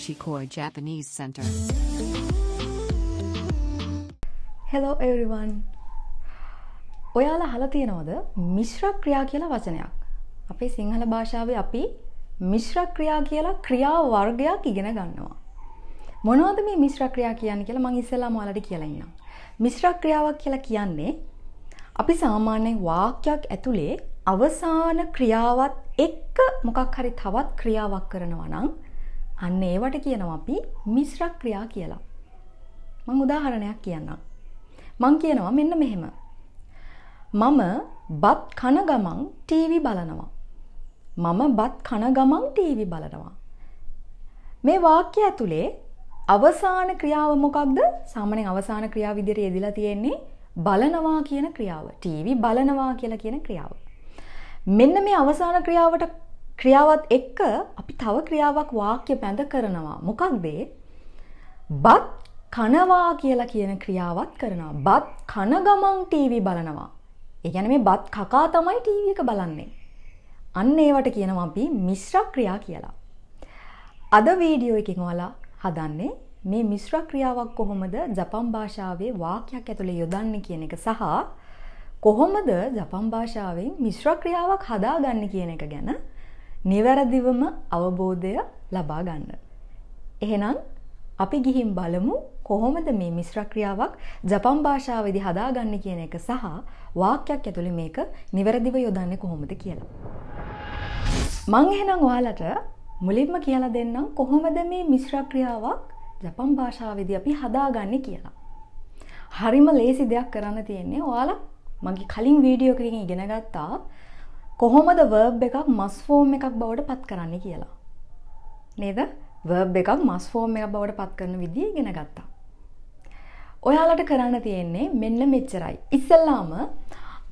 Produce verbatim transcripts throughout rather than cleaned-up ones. Ashikoi Japanese Center. Hello everyone. ඔයාලා අහලා තියෙනවද මිශ්‍ර ක්‍රියා කියලා වචනයක්? අපේ සිංහල භාෂාවේ අපි මිශ්‍ර ක්‍රියා කියලා ක්‍රියා වර්ගයක් ඉගෙන ගන්නවා. මොනවද මේ මිශ්‍ර ක්‍රියා කියන්නේ කියලා මම ඉස්සෙල්ලාම ඔයාලට කියලා ඉන්නම්. මිශ්‍ර ක්‍රියාවක් කියලා කියන්නේ අපි සාමාන්‍ය වාක්‍යයක් ඇතුලේ අවසාන ක්‍රියාවත් එක්ක මොකක් හරි තවත් ක්‍රියාවක් කරනවා නම් අන්න ඒවට කියනවා අපි මිශ්‍ර ක්‍රියා කියලා. මම උදාහරණයක් කියන්නම්. මම කියනවා මෙන්න මෙහෙම. මම බත් කන ගමන් ටීවී බලනවා. මම බත් කන ගමන් ටීවී බලනවා. මේ වාක්‍ය ඇතුලේ අවසාන ක්‍රියාව මොකක්ද? සාමාන්‍යයෙන් අවසාන ක්‍රියාව විදිහට යෙදලා තියෙන්නේ බලනවා කියන ක්‍රියාව. ටීවී බලනවා කියලා කියන ක්‍රියාව. මෙන්න මේ අවසාන ක්‍රියාවට ක්‍රියාවත් එක්ක අපි තව ක්‍රියාවක් වාක්‍ය බැඳ කරනවා. මොකක්ද? බත් කනවා කියලා කියන ක්‍රියාවත් කරනවා. බත් කන ගමන් ටීවී බලනවා. ඒ කියන්නේ මේ බත් කකා තමයි ටීවී එක බලන්නේ. අන්න ඒවට කියනවා අපි මිශ්‍ර ක්‍රියා කියලා. අද වීඩියෝ එකකින් ඔයාලා හදන්නේ මේ මිශ්‍ර ක්‍රියාවක් කොහොමද ජපන් භාෂාවේ වාක්‍යයක් ඇතුලේ යොදන්නේ කියන එක සහ කොහොමද ජපන් භාෂාවෙන් මිශ්‍ර ක්‍රියාවක් හදාගන්නේ කියන එක ගැන නිවැරදිවම අවබෝධය ලබා ගන්න. එහෙනම් අපි ගිහින් බලමු කොහොමද මේ මිශ්‍ර ක්‍රියාවක් ජපන් භාෂාවේදී හදාගන්නේ කියන එක සහ වාක්‍යයක් ඇතුලේ මේක නිවැරදිව යොදන්නේ කොහොමද කියලා. මම එහෙනම් ඔයාලට මුලින්ම කියලා දෙන්නම් කොහොමද මේ මිශ්‍ර ක්‍රියාවක් ජපන් භාෂාවේදී අපි හදාගන්නේ කියලා. හරිම ලේසි දෙයක් කරන්න තියෙන්නේ. ඔයාලා මගේ කලින් වීඩියෝ එකකින් ඉගෙන ගත්තා කොහොමද verb එකක් must form එකක් බවට පත් කරන්නේ කියලා. නේද? verb එකක් must form එකක් බවට පත් කරන විදිය ඉගෙන ගත්තා. ඔයාලට කරන්න තියෙන්නේ මෙන්න මෙච්චරයි. ඉස්සෙල්ලාම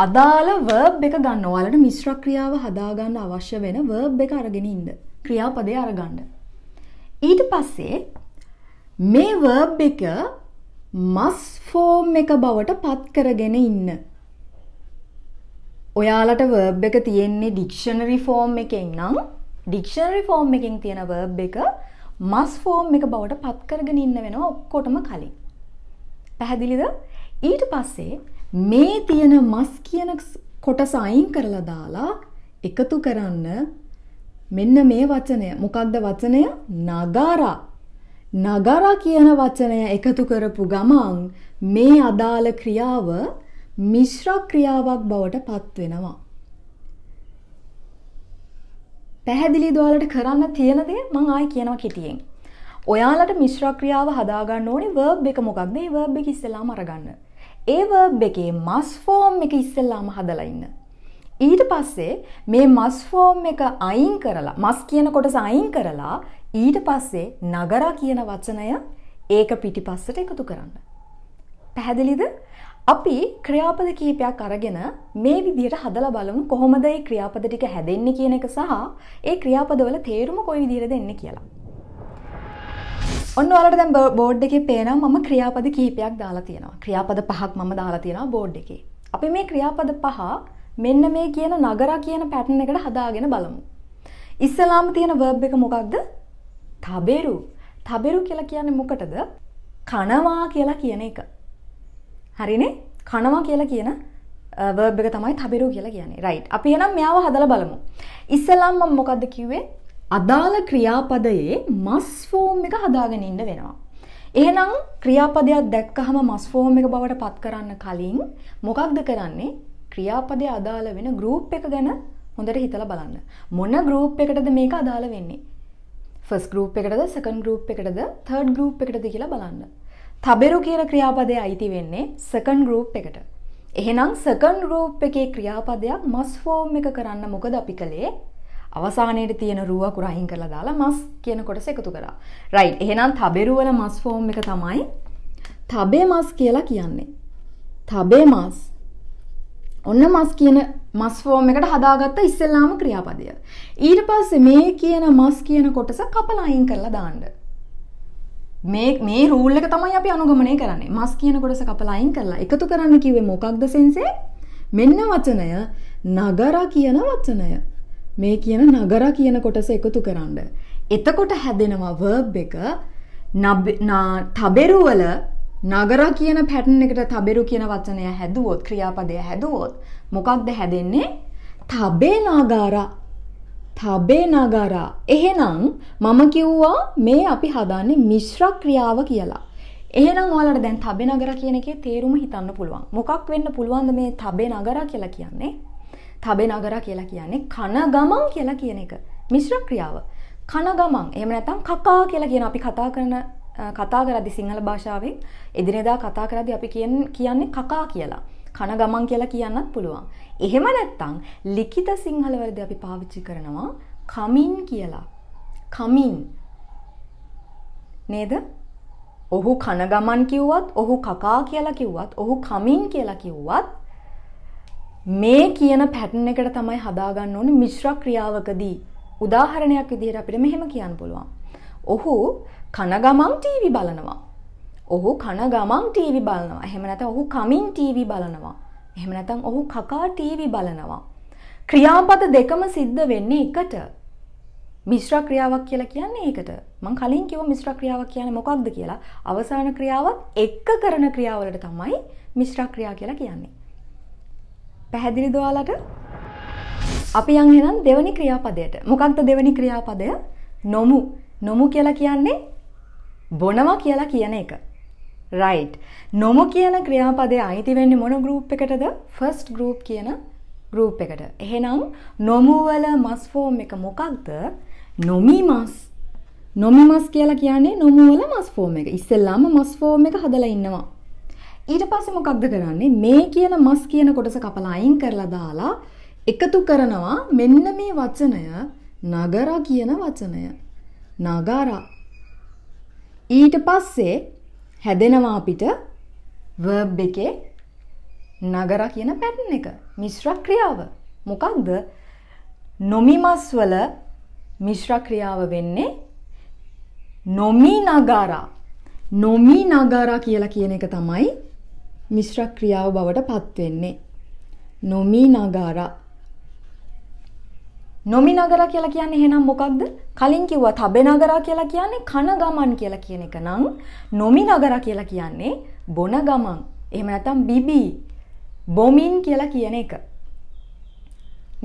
අදාළ verb එක ගන්න. ඔයාලට මිශ්‍ර ක්‍රියාව හදා ගන්න අවශ්‍ය වෙන verb එක අරගෙන ඉන්න. ක්‍රියාපදය අරගන්න. ඊට පස්සේ මේ verb එක must form එක බවට පත් කරගෙන ඉන්න. ඔයාලට verb එක තියෙන්නේ dictionary form එකෙන් නම් dictionary form එකෙන් තියෙන verb එක must form එක බවට පත් කරගෙන ඉන්න වෙනවා ඔක්කොටම කලින්. පැහැදිලිද? ඊට පස්සේ මේ තියෙන මස් කියන කොටස අයින් කරලා දාලා එකතු කරන්න මෙන්න මේ වචනය. මොකක්ද වචනය? නගාරා. නගාරා කියන වචනය එකතු කරපු ගමන් මේ අදාළ ක්‍රියාව මිශ්‍ර ක්‍රියාවක් බවට පත් වෙනවා. පැහැදිලිද ඔයාලට කරන්න තියෙන දේ? මම ආයි කියනවා කෙටියෙන්. ඔයාලට මිශ්‍ර ක්‍රියාව හදා ගන්න ඕනේ verb එක මොකක්ද? මේ verb එක ඉස්සෙල්ලාම අරගන්න. ඒ verb එකේ must form එක ඉස්සෙල්ලාම හදලා ඉන්න. ඊට පස්සේ මේ must form එක අයින් කරලා must කියන කොටස අයින් කරලා ඊට පස්සේ නගරා කියන වචනය ඒක පිටිපස්සට එකතු කරන්න. පැහැදිලිද? අපි ක්‍රියාපද කීපයක් අරගෙන මේ විදිහට හදලා බලමු කොහොමද මේ ක්‍රියාපද ටික හැදෙන්නේ කියන එක සහ ඒ ක්‍රියාපදවල තේරුම කොයි විදිහටද එන්නේ කියලා. ඔන්න ඔයාලට දැන් බෝඩ් එකේ පේනවා මම ක්‍රියාපද කිහිපයක් දාලා තියෙනවා. ක්‍රියාපද පහක් මම දාලා තියෙනවා බෝඩ් එකේ. අපි මේ ක්‍රියාපද පහ මෙන්න මේ කියන නගරා කියන පැටර්න් එකට හදාගෙන බලමු. ඉස්සලාම තියෙන verb එක මොකක්ද? තබෙරු. තබෙරු කියලා කියන්නේ මොකටද? කනවා කියලා කියන එක. හරිනේ? කනවා කියලා කියන verb එක තමයි තබෙරු කියලා කියන්නේ. right. අපි එහෙනම් මෙයාව හදලා බලමු. ඉස්සලාම මම මොකද්ද කිව්වේ? අදාළ ක්‍රියාපදයේ must form එක හදාගෙන ඉන්න වෙනවා. එහෙනම් ක්‍රියාපදයක් දැක්කහම must form එක බවට පත් කරන්න කලින් මොකක්ද කරන්නේ? ක්‍රියාපදයේ අදාළ වෙන group එක ගැන හොඳට හිතලා බලන්න. මොන group එකටද මේක අදාළ වෙන්නේ? first group එකටද, second group එකටද, third group එකටද කියලා බලන්න. තබෙරු කියන ක්‍රියාපදයේ අයිති වෙන්නේ second group එකට. එහෙනම් second group එකේ ක්‍රියාපදයක් must form එක කරන්න මොකද අපි කලේ? අවසානයේ තියෙන රුව අකුර අහිං කරලා දාලා මස් කියන කොටස එකතු කරා. right. එහෙනම් තබෙරු වල මස් ෆෝම් එක තමයි තබේ මස් කියලා කියන්නේ. තබේ මස්. ඔන්න මස් කියන මස් ෆෝම් එකට හදාගත්ත ඉස්සෙල්ලාම ක්‍රියාපදය. ඊට පස්සේ මේ කියන මස් කියන කොටස කපලා අහිං කරලා දාන්න. මේ මේ රූල් එක තමයි අපි අනුගමනය කරන්නේ. මස් කියන කොටස කපලා අහිං කරලා එකතු කරන්න කිව්වේ මොකක්ද සෙන්සේ? මෙන්න වචනය නගරා කියන වචනය. මේ කියන නගරා කියන කොටස එකතු කරන්න. එතකොට හැදෙනවා verb එක තබෙරු වල නගර කියන pattern එකට තබෙරු කියන වචනය හැදුවොත් ක්‍රියාපදය හැදුවොත් මොකක්ද හැදෙන්නේ තබේ නගාරා තබේ නගාරා එහෙනම් මම කිව්වා මේ අපි හදාන්නේ මිශ්‍ර ක්‍රියාව කියලා එහෙනම් ඔයාලට දැන් තබේ නගාරා කියන එකේ තේරුම හිතන්න පුළුවන් මොකක් වෙන්න පුළුවන්ද මේ තබේ නගාරා කියලා කියන්නේ තබේ නගාරා කියලා කියන්නේ කන ගමන් කියලා කියන එක මිශ්‍ර ක්‍රියාව කන ගමන් එහෙම නැත්නම් කකා කියලා කියන අපි කතා කරන කතා කරද්දි සිංහල භාෂාවෙන් එදිනෙදා කතා කරද්දි අපි කියන්නේ කකා කියලා කන ගමන් කියලා කියන්නත් පුළුවන්. එහෙම නැත්නම් ලිඛිත සිංහල වලදී අපි පාවිච්චි කරනවා කමින් කියලා. කමින් නේද? ඔහු කන ගමන් කිව්වත්, ඔහු කකා කියලා කිව්වත්, ඔහු කමින් කියලා කිව්වත් මේ කියන pattern එකට තමයි හදාගන්න ඕනේ මිශ්‍ර ක්‍රියාවකදී. උදාහරණයක් විදිහට අපිට මෙහෙම කියන්න පුළුවන්. ඔහු කන ගමන් ටීවී බලනවා. ඔහු කන ගමන් ටීවී බලනවා. එහෙම නැත්නම් ඔහු කමින් ටීවී බලනවා. එහෙම නැත්නම් ඔහු කකා ටීවී බලනවා. ක්‍රියාපද දෙකම සිද්ධ වෙන්නේ එකට. මිශ්‍ර ක්‍රියාවක් කියලා කියන්නේ ඒකට. මම කලින් කිව්වා මිශ්‍ර ක්‍රියාවක් කියන්නේ මොකක්ද කියලා. අවසාන ක්‍රියාවත් එක්ක කරන ක්‍රියාවලට තමයි මිශ්‍ර ක්‍රියා කියලා කියන්නේ. පැහැදිලිද ඔයාලට? අපි යන් එහෙනම් දෙවනි ක්‍රියාපදයට. මොකක්ද දෙවනි ක්‍රියාපදය? නොමු. නොමු කියලා කියන්නේ බොනවා කියලා කියන එක. right. නොමු කියන ක්‍රියාපදය අයිති වෙන්නේ මොන group එකටද? first group කියන group එකට. එහෙනම් නොමු වල must form එක මොකක්ද? නොමිමස්. නොමිමස් කියලා කියන්නේ නොමු වල must form එක. ඉස්සෙල්ලාම must form එක හදලා ඉන්නවා. ඊට පස්සේ මොකක්ද කරන්නේ? මේ කියන must කියන කොටස කපලා අයින් කරලා දාලා එකතු කරනවා මෙන්න මේ වචනය නගර කියන වචනය නගාර ඊට පස්සේ හැදෙනවා අපිට verb එකේ නගර කියන pattern එක මිශ්‍ර ක්‍රියාව මොකක්ද නොමිමස් වල මිශ්‍ර ක්‍රියාව වෙන්නේ නොමි නගාර නොමි නගාර කියලා කියන එක තමයි මිශ්‍ර ක්‍රියාව බවට පත් වෙන්නේ නොමි නගාර නොමි නගාරා කියලා කියන්නේ එහෙනම් මොකක්ද? කලින් කිව්වා තබේ නගාරා කියලා කියන්නේ කන ගමන් කියලා කියන එක නම් නොමි නගාරා කියලා කියන්නේ බොන ගමන්. එහෙම නැත්නම් බිබි බොමින් කියලා කියන එක.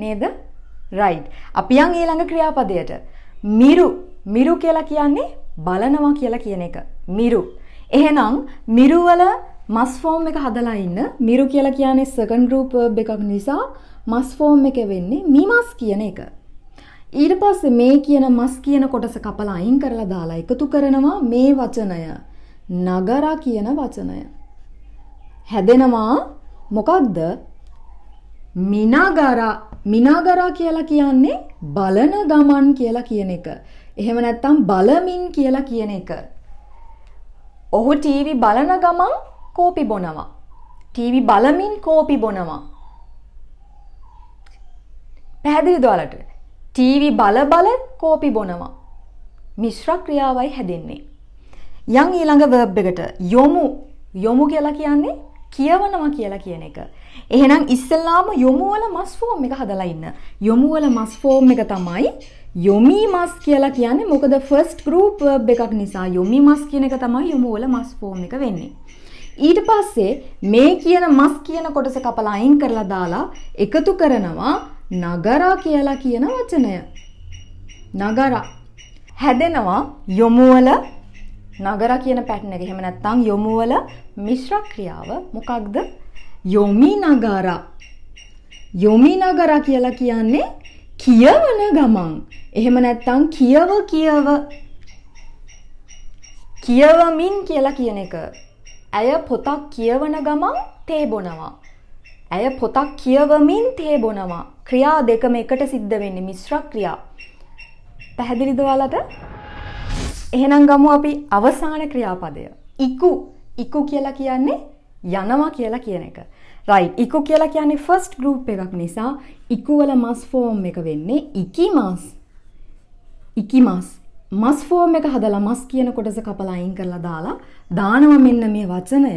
නේද? right. අපි යන් ඊළඟ ක්‍රියාපදයට. මිරු මිරු කියලා කියන්නේ බලනවා කියලා කියන එක. මිරු. එහෙනම් මිරු වල must form එක හදලා ඉන්න මිරු කියලා කියන්නේ second group verb එකක් නිසා must form එක වෙන්නේ මිමස් කියන එක. ඊට පස්සේ මේ කියන must කියන කොටස කපලා අයින් කරලා දාලා එකතු කරනවා මේ වචනය නගර කියන වචනය. හැදෙනවා මොකක්ද? මිනගර. මිනගර කියලා කියන්නේ බලන ගමන් කියලා කියන එක. එහෙම නැත්නම් බලමින් කියලා කියන එක. ඔහු ටීවී බලන ගමන් කෝපි බොනවා. ටීවී බලමින් කෝපි බොනවා. පැහැදිලිද ඔයාලට? ටීවී බල බල කෝපි බොනවා. මිශ්‍ර ක්‍රියාවයි හැදෙන්නේ. යන් ඊළඟ verb එකට යොමු. යොමු කියලා කියන්නේ කියවනවා කියලා කියන එක. එහෙනම් ඉස්සෙල්ලාම යොමු වල must form එක හදලා ඉන්න. යොමු වල must form එක තමයි යොමිමස් කියලා කියන්නේ. මොකද first group verb එකක් නිසා යොමිමස් කියන එක තමයි යොමු වල must form එක වෙන්නේ. ඊට පස්සේ මේ කියන must කියන කොටස කපලා අයින් කරලා දාලා එකතු කරනවා නගර කියලා කියන වචනය. නගර. හැදෙනවා යොමු වල නගර කියන pattern එක. එහෙම නැත්නම් යොමු වල මිශ්‍ර ක්‍රියාව මොකක්ද? යොමි නගර. යොමි නගර කියලා කියන්නේ කියවන ගමන්. එහෙම නැත්නම් කියව කියව කියවමින් කියලා කියන එක. ඇය පොතක් කියවන ගමන් තේ බොනවා. ඇය පොතක් කියවමින් තේ බොනවා. ක්‍රියා දෙකම එකට සිද්ධ වෙන්නේ මිශ්‍ර ක්‍රියා. පැහැදිලිද ඔයාලට? එහෙනම් ගමු අපි අවසාන ක්‍රියාපදය. ඉකු. ඉකු කියලා කියන්නේ යනවා කියලා කියන එක. right. ඉකු කියලා කියන්නේ first group එකක් නිසා ඉකු වල must form එක වෙන්නේ ඉකිමස්. ඉකිමස්. must form එක හදලා must කියන කොටස කපලා අයින් කරලා දාලා දානවා මෙන්න මේ වචනය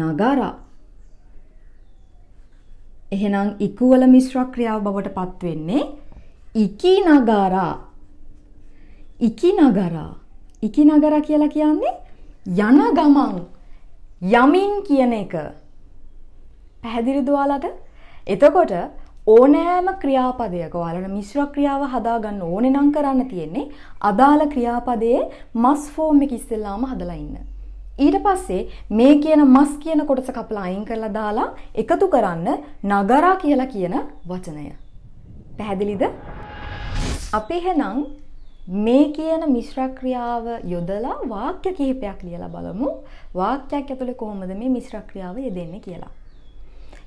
නගාරා. එහෙනම් ඉකු වල මිශ්‍ර ක්‍රියාව බවට පත් වෙන්නේ ඉකි නගාරා. ඉකි නගරා ඉකි නගරා කියලා කියන්නේ යන ගමන් යමින් කියන එක. පැහැදිලිද ඔයාලට? එතකොට ඕනෑම ක්‍රියාපදයක ඔයාලට මිශ්‍ර ක්‍රියාව හදාගන්න ඕනේ නම් කරන්න තියෙන්නේ අදාළ ක්‍රියාපදයේ මස් ෆෝම් එක ඉස්සෙල්ලාම හදලා ඉන්න. ඊට පස්සේ මේ කියන මස් කියන කොටස කපලා අයින් කරලා දාලා එකතු කරන්න නගරා කියලා කියන වචනය. පැහැදිලිද? අපි එහෙනම් මේ කියන මිශ්‍ර ක්‍රියාව යොදලා වාක්‍ය කිහිපයක් ලියලා බලමු. වාක්‍යයක් ඇතුලේ කොහොමද මේ මිශ්‍ර ක්‍රියාව යෙදෙන්නේ කියලා.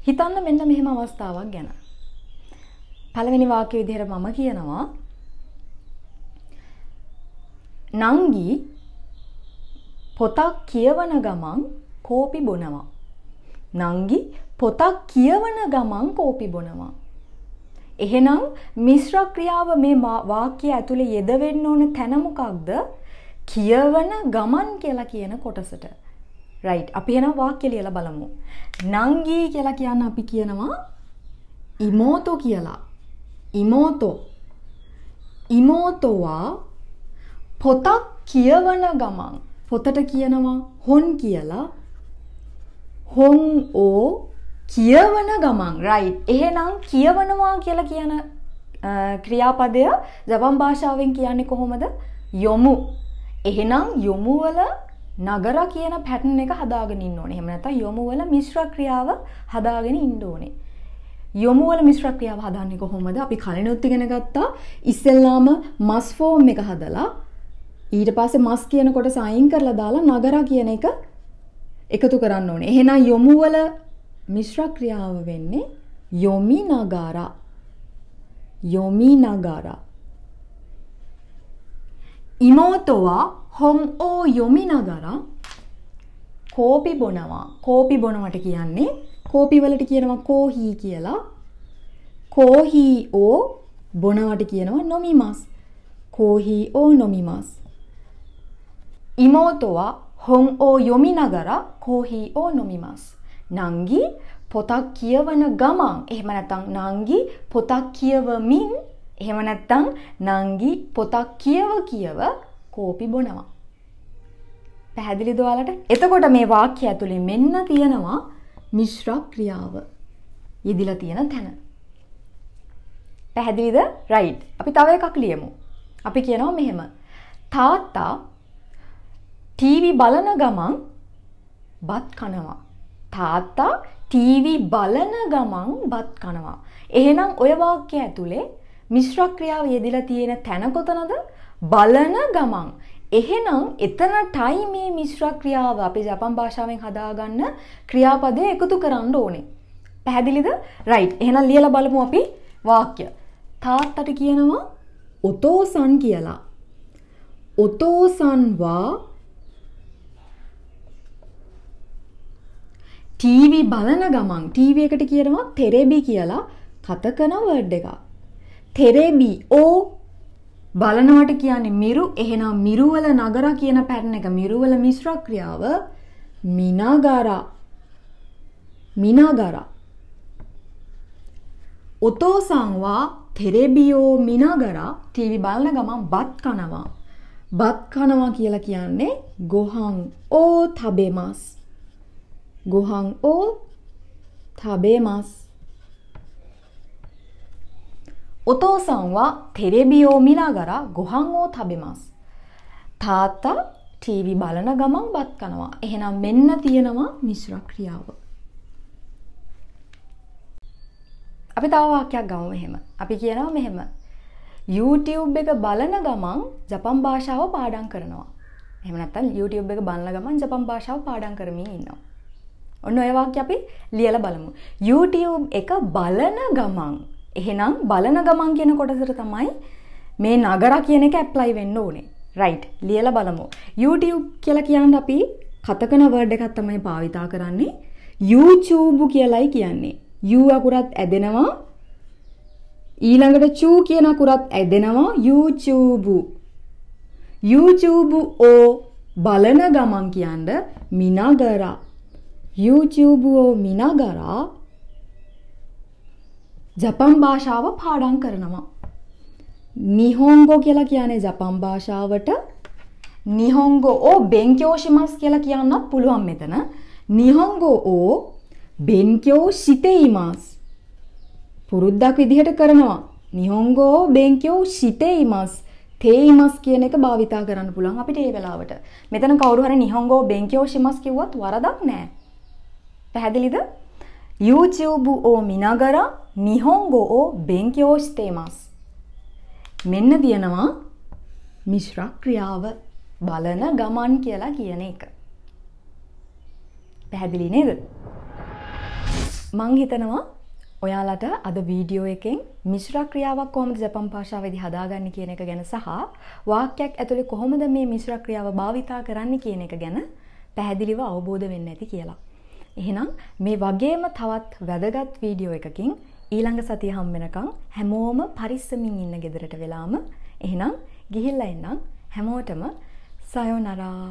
හිතන්න මෙන්න මෙහෙම අවස්ථාවක් ගැන. පළවෙනි වාක්‍ය විදිහට මම කියනවා නංගි පොතක් කියවන ගමන් කෝපි බොනවා. නංගි පොතක් කියවන ගමන් කෝපි බොනවා. එහෙනම් මිශ්‍ර ක්‍රියාව මේ වාක්‍ය ඇතුලේ යෙදවෙන්න ඕන තැන මොකක්ද? කියවන ගමන් කියලා කියන කොටසට. රයිට්. අපි එහෙනම් වාක්‍ය ලියලා බලමු. නංගි කියලා කියන්න අපි කියනවා ඉමෝතෝ කියලා. ඉමෝතෝ. ඉමෝතෝ වා පොතක් කියවන ගමන් පොතට කියනවා හොන් කියලා. හොන් ඕ කියවන ගමන්. රයිට්. එහෙනම් කියවනවා කියලා කියන ක්‍රියාපදය ජපන් භාෂාවෙන් කියන්නේ කොහොමද? යොමු. එහෙනම් යොමු වල නගර කියන පැටර්න් එක හදාගෙන ඉන්න ඕනේ. එහෙම නැත්නම් යොමු වල මිශ්‍ර ක්‍රියාව හදාගෙන ඉන්න ඕනේ. යොමු වල මිශ්‍ර ක්‍රියාව හදාන්නේ කොහොමද? අපි කලිනුත් ඉගෙන ගත්තා. ඉස්සෙල්ලාම මස් ෆෝම් එක හදලා ඊට පස්සේ මස් කියන කොටස අයින් කරලා දාලා නගර කියන එක එකතු කරන්න ඕනේ. එහෙනම් යොමු වල මිශ්‍ර ක්‍රියාව වෙන්නේ යොමි නගරා. යොමි නගරා. ඉමෝතෝ වා හොන් ඕ යොමි නගරා කෝපි බොනවා. කෝපි බොනවට කියන්නේ කෝපි වලට කියනවා කෝහි කියලා. කෝහි ඕ බොනවට කියනවා නොමිමස්. කෝහි ඕ නොමිමස්. ඉමෝතෝ වා හොන් ඕ යොමි නගරා කෝහි ඕ නොමිමස්. නංගි පොතක් කියවන ගමන්. එහෙම නැත්නම් නංගි පොතක් කියවමින්. එහෙම නැත්නම් නංගි පොතක් කියව කියව කෝපි බොනවා. පැහැදිලිද ඔයාලට? එතකොට මේ වාක්‍ය ඇතුලේ මෙන්න තියෙනවා මිශ්‍ර ක්‍රියාව යෙදিলা තියෙන තැන. පැහැදිලිද? රයිට්. අපි තව එකක් ලියමු. අපි කියනවා මෙහෙම තාත්තා ටීවී බලන ගමන් බත් කනවා. තාත්තා ටීවී බලන ගමන් බත් කනවා. එහෙනම් ඔය වාක්‍ය ඇතුලේ මිශ්‍ර ක්‍රියාව යෙදিলা තියෙන තැන කොතනද? බලන ගමන්. එහෙනම් එතනටයි මේ මිශ්‍ර ක්‍රියාව අපි ජපන් භාෂාවෙන් හදාගන්න ක්‍රියාපදේ එකතු කරන්න ඕනේ. පැහැදිලිද? රයිට්. එහෙනම් ලියලා බලමු අපි වාක්‍ය. තාත්තට කියනවා ඔතෝසන් කියලා. ඔතෝසන් වා ටීවී බලන ගමන්. ටීවී එකට කියනවා තෙරෙබි කියලා කත කරන වර්ඩ් එකක්. තෙරෙබි ඕ බලනවට කියන්නේ මිරු. එහෙනම් මිරු වල නගර කියන පැටර්න් එක මිරු වල මිශ්‍ර ක්‍රියාව මිනගරා. මිනගරා. ඔතෝසන් වා තෙරෙබි ඕ මිනගරා ටීවී බලන ගමන් බත් කනවා. බත් කනවා කියලා කියන්නේ ගොහන් ඕ තබෙමස්. ගොහන් ඕ තබෙමස්. ඔතෝසන් වා තෙරෙබි ඕ මිනගරා ගොහන් ඕ තබෙමස්. තාත්තා ටීවී බලන ගමන් බත් කනවා. එහෙනම් මෙන්න තියෙනවා මිශ්‍ර ක්‍රියාව. අපි තව වාක්‍යයක් ගමු මෙහෙම. අපි කියනවා මෙහෙම YouTube එක බලන ගමන් ජපන් භාෂාව පාඩම් කරනවා. එහෙම නැත්නම් YouTube එක බලන ගමන් ජපන් භාෂාව පාඩම් කරමින් ඉන්නවා. ඔන්න ඔය වාක්‍ය අපි ලියලා බලමු. YouTube එක බලන ගමන්. එහෙනම් බලන ගමන් කියන කොටසට තමයි මේ නගර කියන එක ඇප්ලයි වෙන්න ඕනේ. රයිට්. ලියලා බලමු. YouTube කියලා කියන්නේ අපි කතකන වර්ඩ් එකක් තමයි භාවිතා කරන්නේ. YouTube කියලායි කියන්නේ. U අකුරත් ඇදෙනවා. ඊළඟට chu කියන අකුරත් ඇදෙනවා. YouTube. YouTube ඕ බලන ගමන් කියන්නේ මිනගර. YouTube ඕ මිනගරා ජපන් භාෂාව පාඩම් කරනවා. निहोंगो කියලා කියන්නේ ජපන් භාෂාවට निहोंगो ओ बेंक्यो शिमास කියලා කියන්න පුළුවන් මෙතන निहोंगो ओ बेंक्यो शितेइमास පුරුද්දක් විදිහට කරනවා निहोंगो ओ बेंक्यो शितेइमास තේයිමස් කියන එක භාවිතා කරන්න පුළුවන් අපිට මේ වෙලාවට මෙතන කවුරු හරි निहोंगो ओ बेंक्यो शिमास කිව්වත් වරදක් නෑ පැහැදිලිද YouTube を見ながら日本語を勉強しています මෙන්න දිනනවා මිශ්‍ර ක්‍රියාව බලන ගමන් කියලා කියන එක. පැහැදිලි නේද? මම හිතනවා ඔයාලට අද වීඩියෝ එකෙන් මිශ්‍ර ක්‍රියාවක් කොහොමද ජපන් භාෂාවේදී හදාගන්නේ කියන එක ගැන සහ වාක්‍යයක් ඇතුලේ කොහොමද මේ මිශ්‍ර ක්‍රියාව භාවිතා කරන්නේ කියන එක ගැන පැහැදිලිව අවබෝධ වෙන්න ඇති කියලා. එහෙනම් මේ වගේම තවත් වැදගත් වීඩියෝ එකකින් ඊළඟ සතිය හම් වෙනකන් හැමෝම පරිස්සමින් ඉන්න ගෙදරට වෙලාම එහෙනම් ගිහිල්ලා එන්න හැමෝටම සයෝනරා